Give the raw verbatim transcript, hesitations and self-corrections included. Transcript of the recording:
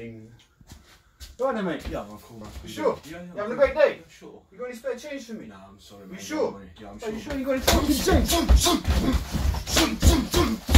thing. Right then, mate. Yeah, I'll call back. You sure? Yeah, yeah, you having a great day? Yeah, sure. You got any spare change for me? Nah, I'm sorry, mate. You sure? Yeah, I'm sure. Are you sure you got any fucking change?